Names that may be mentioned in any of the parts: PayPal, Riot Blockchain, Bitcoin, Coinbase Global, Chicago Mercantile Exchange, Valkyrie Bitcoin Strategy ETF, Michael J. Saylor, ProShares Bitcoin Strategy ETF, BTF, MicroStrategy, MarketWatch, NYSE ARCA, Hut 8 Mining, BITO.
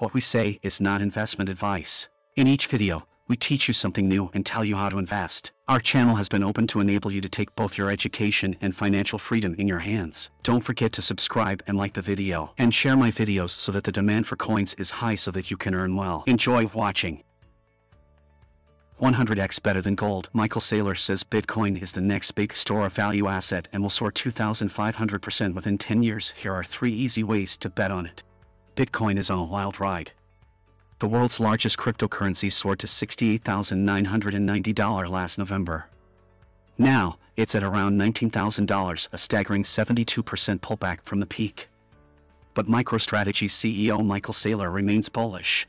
What we say is not investment advice. In each video, we teach you something new and tell you how to invest. Our channel has been open to enable you to take both your education and financial freedom in your hands. Don't forget to subscribe and like the video, and share my videos so that the demand for coins is high so that you can earn well. Enjoy watching. 100x better than gold. Michael Saylor says Bitcoin is the next big store of value asset and will soar 2,500% within 10 years. Here are 3 easy ways to bet on it. Bitcoin is on a wild ride. The world's largest cryptocurrency soared to $68,990 last November. Now, it's at around $19,000, a staggering 72% pullback from the peak. But MicroStrategy CEO Michael Saylor remains bullish.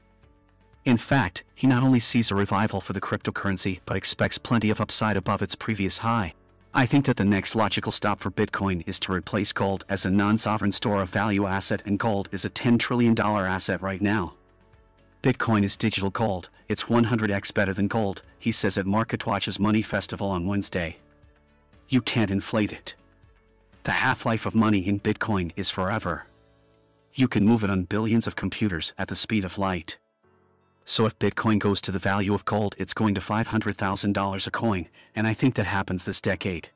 In fact, he not only sees a revival for the cryptocurrency but expects plenty of upside above its previous high. I think that the next logical stop for Bitcoin is to replace gold as a non-sovereign store of value asset, and gold is a $10 trillion asset right now. Bitcoin is digital gold. It's 100x better than gold, he says at MarketWatch's Money Festival on Wednesday. You can't inflate it. The half-life of money in Bitcoin is forever. You can move it on billions of computers at the speed of light. So if Bitcoin goes to the value of gold, it's going to $500,000 a coin, and I think that happens this decade.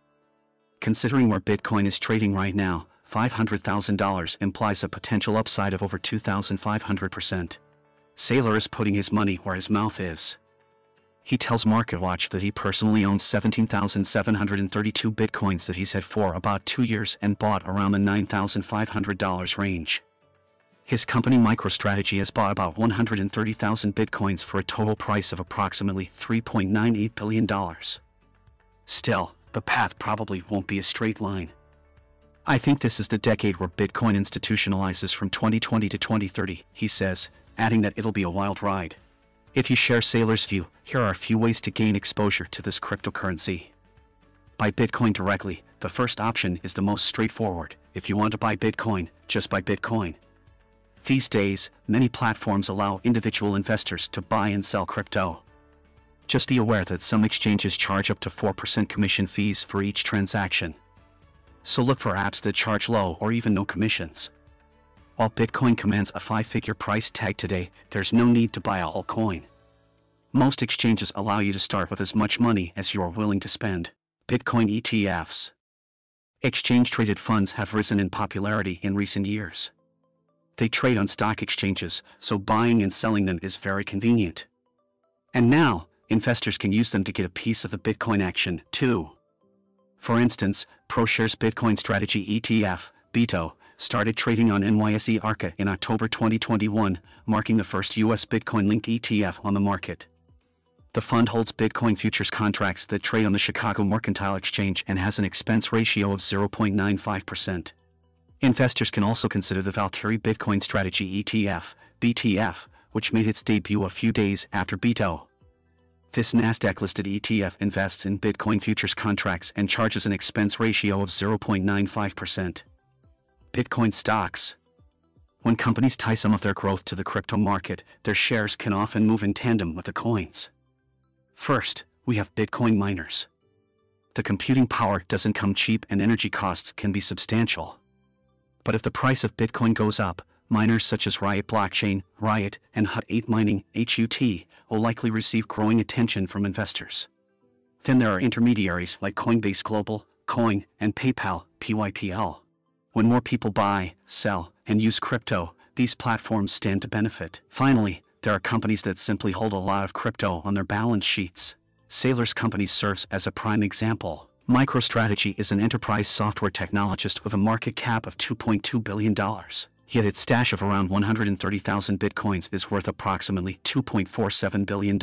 Considering where Bitcoin is trading right now, $500,000 implies a potential upside of over 2,500%. Saylor is putting his money where his mouth is. He tells MarketWatch that he personally owns 17,732 Bitcoins that he's had for about 2 years and bought around the $9,500 range. His company MicroStrategy has bought about 130,000 Bitcoins for a total price of approximately $3.98 billion. Still, the path probably won't be a straight line. I think this is the decade where Bitcoin institutionalizes from 2020 to 2030, he says, adding that it'll be a wild ride. If you share Saylor's view, here are a few ways to gain exposure to this cryptocurrency. Buy Bitcoin directly. The first option is the most straightforward. If you want to buy Bitcoin, just buy Bitcoin. These days, many platforms allow individual investors to buy and sell crypto. Just be aware that some exchanges charge up to 4% commission fees for each transaction. So look for apps that charge low or even no commissions. While Bitcoin commands a 5-figure price tag today, there's no need to buy a whole coin. Most exchanges allow you to start with as much money as you are willing to spend. Bitcoin ETFs. Exchange-traded funds have risen in popularity in recent years. They trade on stock exchanges, so buying and selling them is very convenient. And now, investors can use them to get a piece of the Bitcoin action, too. For instance, ProShares Bitcoin Strategy ETF, BITO, started trading on NYSE ARCA in October 2021, marking the first U.S. Bitcoin-linked ETF on the market. The fund holds Bitcoin futures contracts that trade on the Chicago Mercantile Exchange and has an expense ratio of 0.95%. Investors can also consider the Valkyrie Bitcoin Strategy ETF, BTF, which made its debut a few days after BITO. This NASDAQ-listed ETF invests in Bitcoin futures contracts and charges an expense ratio of 0.95%. Bitcoin stocks. When companies tie some of their growth to the crypto market, their shares can often move in tandem with the coins. First, we have Bitcoin miners. The computing power doesn't come cheap and energy costs can be substantial. But if the price of Bitcoin goes up, miners such as Riot Blockchain, Riot, and Hut 8 Mining, HUT, will likely receive growing attention from investors. Then there are intermediaries like Coinbase Global, Coin, and PayPal, PYPL. When more people buy, sell, and use crypto, these platforms stand to benefit. Finally, there are companies that simply hold a lot of crypto on their balance sheets. Saylor's company serves as a prime example. MicroStrategy is an enterprise software technologist with a market cap of $2.2 billion, yet its stash of around 130,000 Bitcoins is worth approximately $2.47 billion.